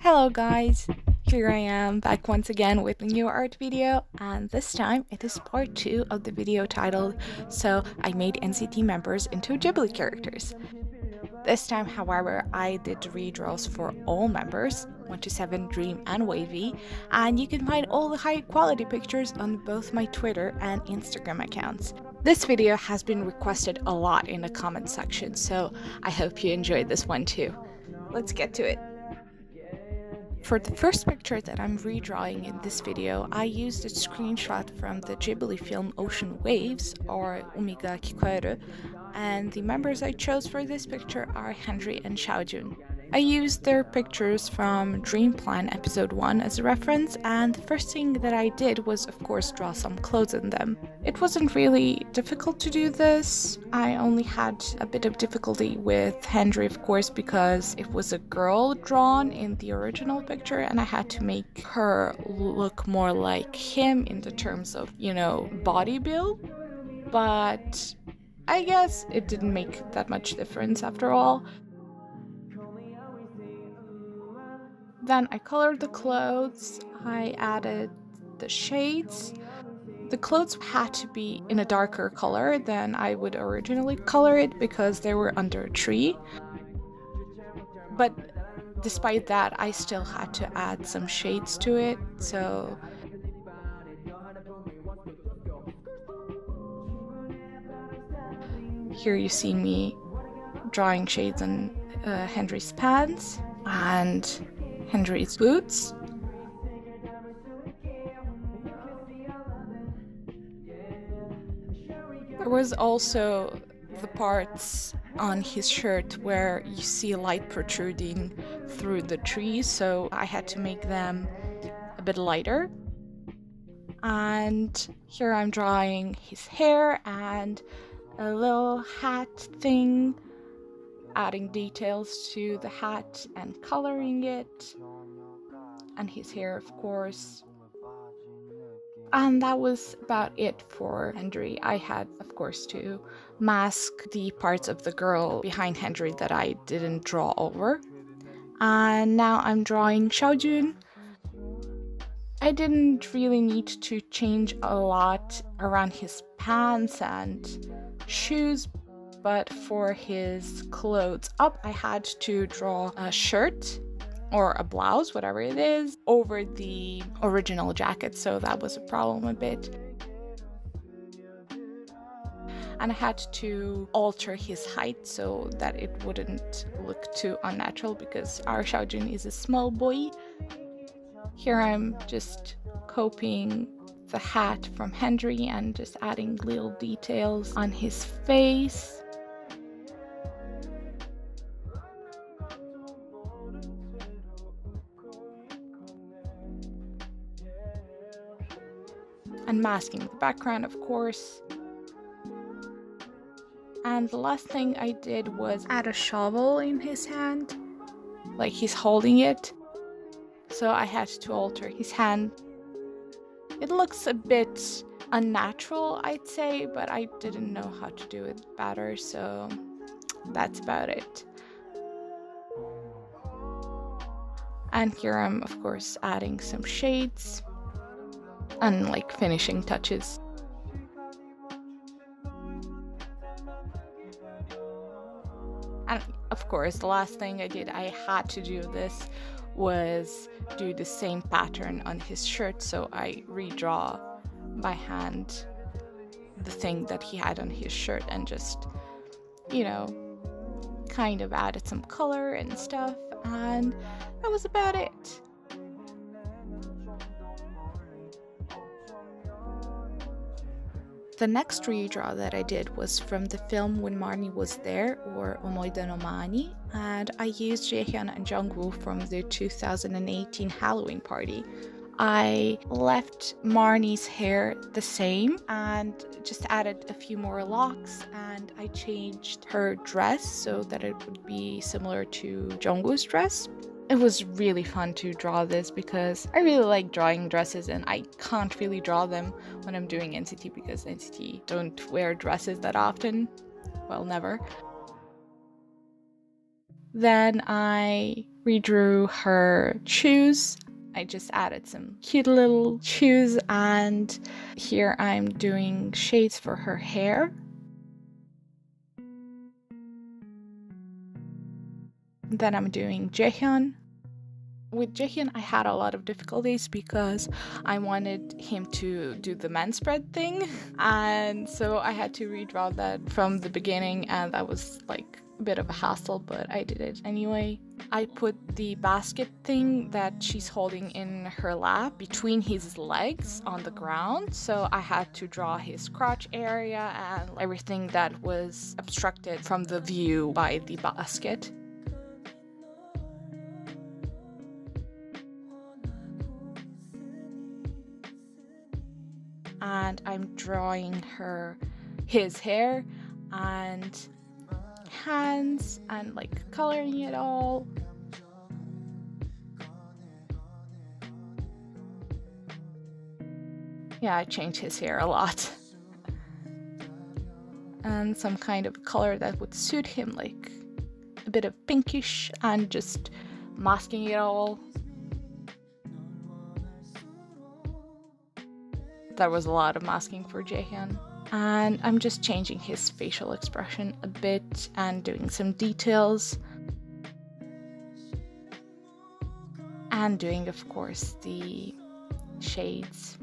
Hello guys, here I am back once again with a new art video, and this time it is part 2 of the video titled So I Made NCT Members into Ghibli Characters. This time however I did redraws for all members, 1 to 7, Dream and Wavy, and you can find all the high quality pictures on both my Twitter and Instagram accounts. This video has been requested a lot in the comment section, so I hope you enjoyed this one too. Let's get to it. For the first picture that I'm redrawing in this video, I used a screenshot from the Ghibli film Ocean Waves, or Umi ga Kikoeru, and the members I chose for this picture are Henry and Xiaojun. I used their pictures from Dream Plan Episode 1 as a reference, and the first thing that I did was of course draw some clothes in them. It wasn't really difficult to do this. I only had a bit of difficulty with Henry of course, because it was a girl drawn in the original picture and I had to make her look more like him in the terms of, you know, body build, but I guess it didn't make that much difference after all. Then I colored the clothes, I added the shades. The clothes had to be in a darker color than I would originally color it because they were under a tree. But despite that, I still had to add some shades to it, so... Here you see me drawing shades on Henry's pants and Henry's boots. There was also the parts on his shirt where you see light protruding through the trees, so I had to make them a bit lighter. And here I'm drawing his hair and a little hat thing, adding details to the hat and coloring it, and his hair of course. And that was about it for Henry. I had of course to mask the parts of the girl behind Henry that I didn't draw over. And now I'm drawing Xiaojun. I didn't really need to change a lot around his pants and shoes, but for his clothes up, I had to draw a shirt or a blouse, whatever it is, over the original jacket, so that was a problem a bit. And I had to alter his height so that it wouldn't look too unnatural, because our Xiaojun is a small boy. Here I'm just copying the hat from Henry and just adding little details on his face. And masking the background, of course. And the last thing I did was add a shovel in his hand, like he's holding it. So I had to alter his hand. It looks a bit unnatural, I'd say, but I didn't know how to do it better, so that's about it. And here I'm, of course, adding some shades and like finishing touches. And of course the last thing I did, I had to do this, was do the same pattern on his shirt, so I redraw by hand the thing that he had on his shirt and just, you know, kind of added some color and stuff, and that was about it. The next redraw that I did was from the film When Marnie Was There, or Omoide no Marnie, and I used Jaehyun and Jungwoo from the 2018 Halloween party. I left Marnie's hair the same and just added a few more locks, and I changed her dress so that it would be similar to Jungwoo's dress. It was really fun to draw this because I really like drawing dresses, and I can't really draw them when I'm doing NCT because NCT don't wear dresses that often. Well, never. Then I redrew her shoes. I just added some cute little shoes, and here I'm doing shades for her hair. Then I'm doing Jaehyun. With Jaehyun, I had a lot of difficulties because I wanted him to do the man spread thing, and so I had to redraw that from the beginning, and that was like a bit of a hassle, but I did it anyway. I put the basket thing that she's holding in her lap between his legs on the ground, so I had to draw his crotch area and everything that was obstructed from the view by the basket. And I'm drawing his hair and hands and like coloring it all. Yeah, I changed his hair a lot. And some kind of color that would suit him, like a bit of pinkish, and just masking it all. There was a lot of masking for Jaehyun. And I'm just changing his facial expression a bit and doing some details. And doing, of course, the shades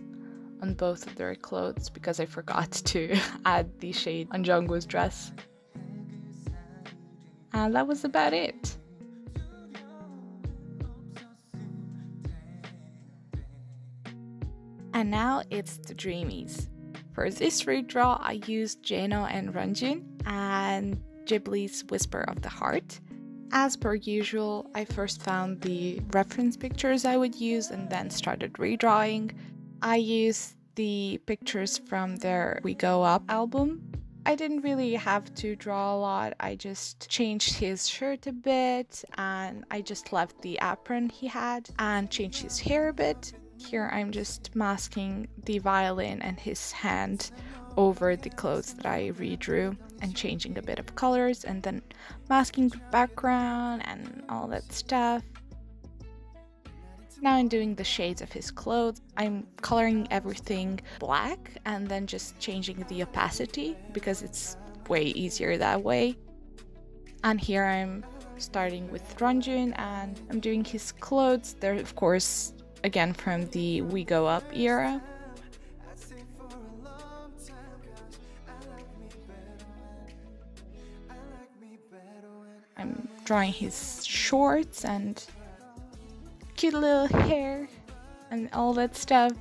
on both of their clothes because I forgot to add the shade on Jungwoo's dress. And that was about it. And now it's the Dreamies. For this redraw, I used Jeno and Renjun and Ghibli's Whisper of the Heart. As per usual, I first found the reference pictures I would use and then started redrawing. I used the pictures from their We Go Up album. I didn't really have to draw a lot, I just changed his shirt a bit and I just left the apron he had and changed his hair a bit. Here I'm just masking the violin and his hand over the clothes that I redrew and changing a bit of colors and then masking the background and all that stuff. Now I'm doing the shades of his clothes. I'm coloring everything black and then just changing the opacity because it's way easier that way. And here I'm starting with Renjun and I'm doing his clothes. They're of course again from the We Go Up era. I'm drawing his shorts and cute little hair and all that stuff.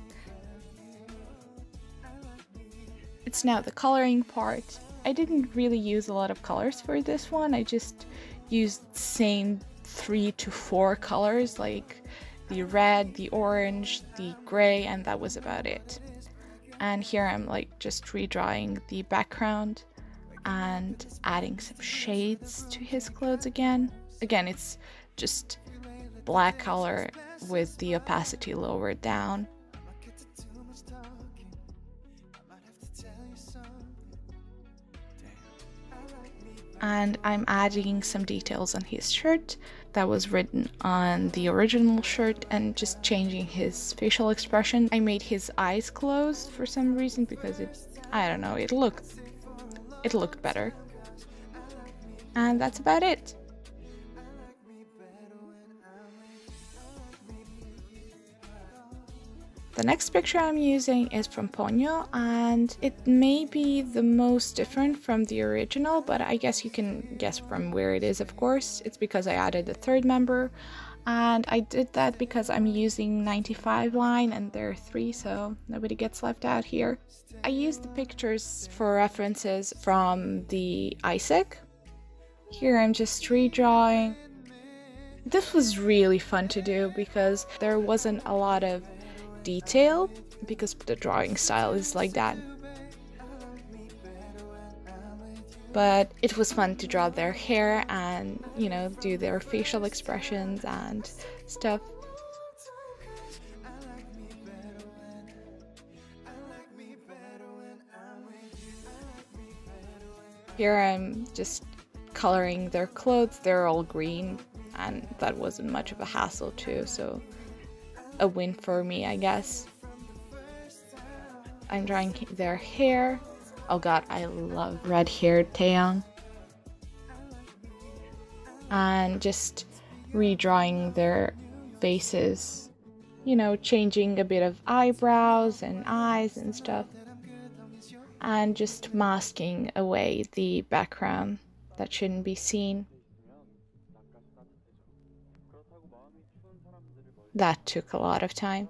It's now the coloring part. I didn't really use a lot of colors for this one. I just used the same 3 to 4 colors, like the red, the orange, the gray, and that was about it. And here I'm like just redrawing the background and adding some shades to his clothes again. Again, it's just black color with the opacity lowered down. And I'm adding some details on his shirt that was written on the original shirt and just changing his facial expression. I made his eyes closed for some reason because I don't know, it looked better. And that's about it. The next picture I'm using is from Ponyo, and it may be the most different from the original, but I guess you can guess from where it is, of course. It's because I added the third member, and I did that because I'm using 95 line and there are 3, so nobody gets left out here. I used the pictures for references from the Isaac. Here I'm just redrawing. This was really fun to do because there wasn't a lot of detail because the drawing style is like that, but it was fun to draw their hair and, you know, do their facial expressions and stuff. Here I'm just coloring their clothes. They're all green, and that wasn't much of a hassle too, so a win for me, I guess. I'm drying their hair. Oh god, I love red-haired Taeyong. And just redrawing their faces, you know, changing a bit of eyebrows and eyes and stuff, and just masking away the background that shouldn't be seen. That took a lot of time.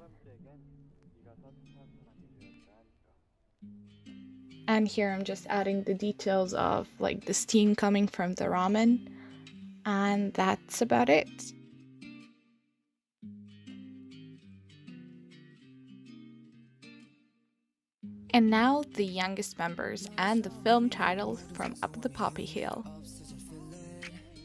And here I'm just adding the details of like the steam coming from the ramen, and that's about it. And now the youngest members and the film title from Up the Poppy Hill.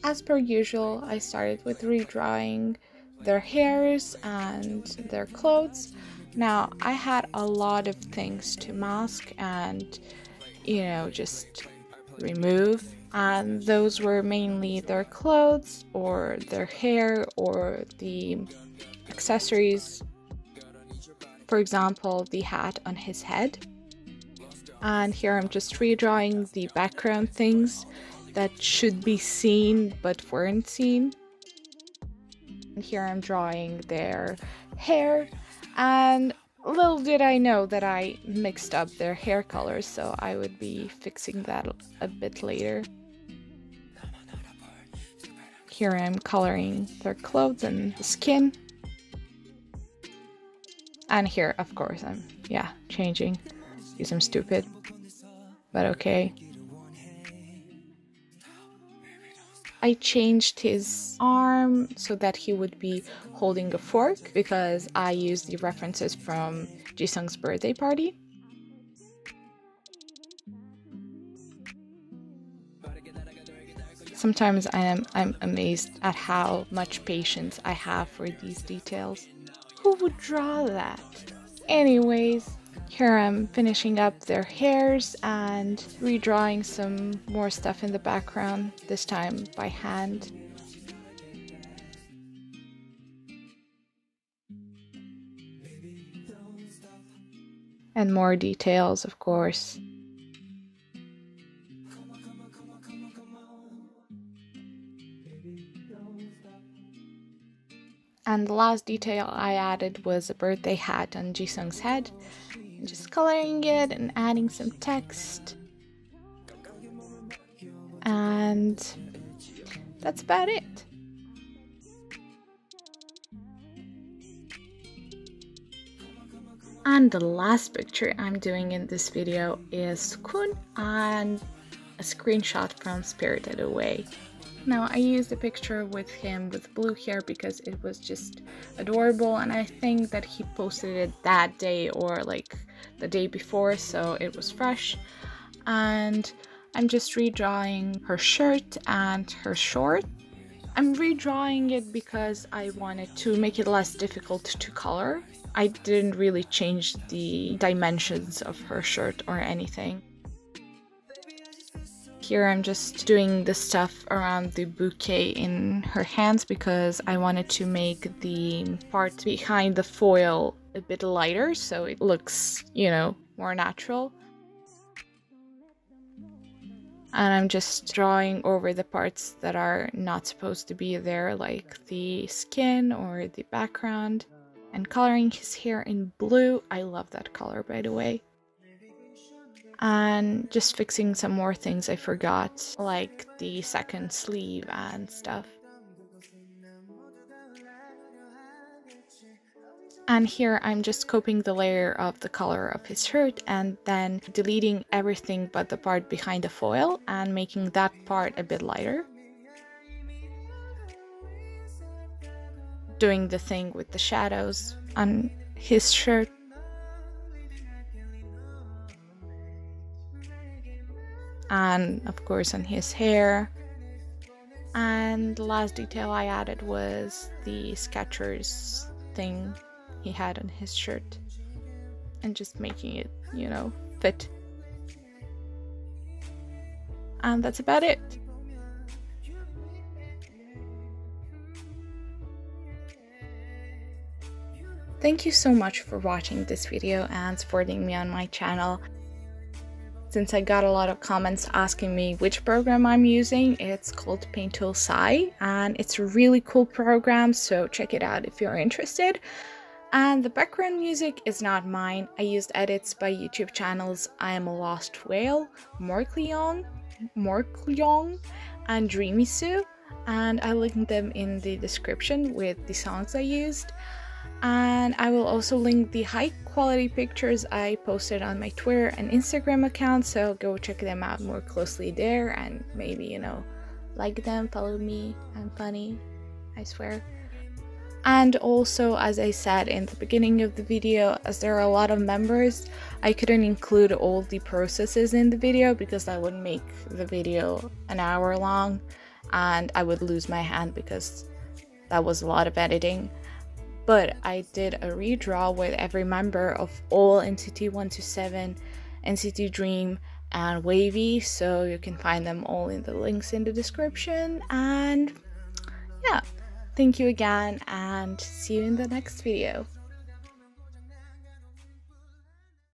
As per usual, I started with redrawing their hairs and their clothes. Now, I had a lot of things to mask and, you know, just remove, and those were mainly their clothes or their hair or the accessories, for example, the hat on his head. And here I'm just redrawing the background things that should be seen but weren't seen. And here I'm drawing their hair. And little did I know that I mixed up their hair colors, so I would be fixing that a bit later. Here I'm coloring their clothes and the skin. And here, of course, I'm, changing, because I'm stupid, but okay. I changed his arm so that he would be holding a fork, because I used the references from Jisung's birthday party. Sometimes I'm amazed at how much patience I have for these details. Who would draw that? Anyways, here I'm finishing up their hairs and redrawing some more stuff in the background, this time by hand. And more details, of course. And the last detail I added was a birthday hat on Jisung's head. Just coloring it and adding some text. And that's about it. And the last picture I'm doing in this video is Kun and a screenshot from Spirited Away. Now, I used a picture with him with blue hair because it was just adorable, and I think that he posted it that day or like the day before, so it was fresh. And I'm just redrawing her shirt and her short. I'm redrawing it because I wanted to make it less difficult to color. I didn't really change the dimensions of her shirt or anything. Here I'm just doing the stuff around the bouquet in her hands because I wanted to make the part behind the foil a bit lighter so it looks, you know, more natural. And I'm just drawing over the parts that are not supposed to be there, like the skin or the background, and coloring his hair in blue. I love that color, by the way. And just fixing some more things I forgot, like the second sleeve and stuff. And here I'm just coping the layer of the color of his shirt and then deleting everything but the part behind the foil and making that part a bit lighter. Doing the thing with the shadows on his shirt. And of course on his hair. And the last detail I added was the Skechers thing he had on his shirt, and just making it, you know, fit. And that's about it. Thank you so much for watching this video and supporting me on my channel. Since I got a lot of comments asking me which program I'm using, it's called Paint Tool Sai, and it's a really cool program, so check it out if you're interested. And the background music is not mine. I used edits by YouTube channels I Am A Lost Whale, Morklyong, and Dreamy Sue, and I linked them in the description with the songs I used. And I will also link the high quality pictures I posted on my Twitter and Instagram account, so go check them out more closely there, and maybe, you know, like them, follow me, I'm funny, I swear. And also, as I said in the beginning of the video, as there are a lot of members, I couldn't include all the processes in the video because that would make the video an hour long and I would lose my hand because that was a lot of editing. But I did a redraw with every member of all NCT 127, NCT Dream, and Wavy, so you can find them all in the links in the description. And yeah, thank you again and see you in the next video.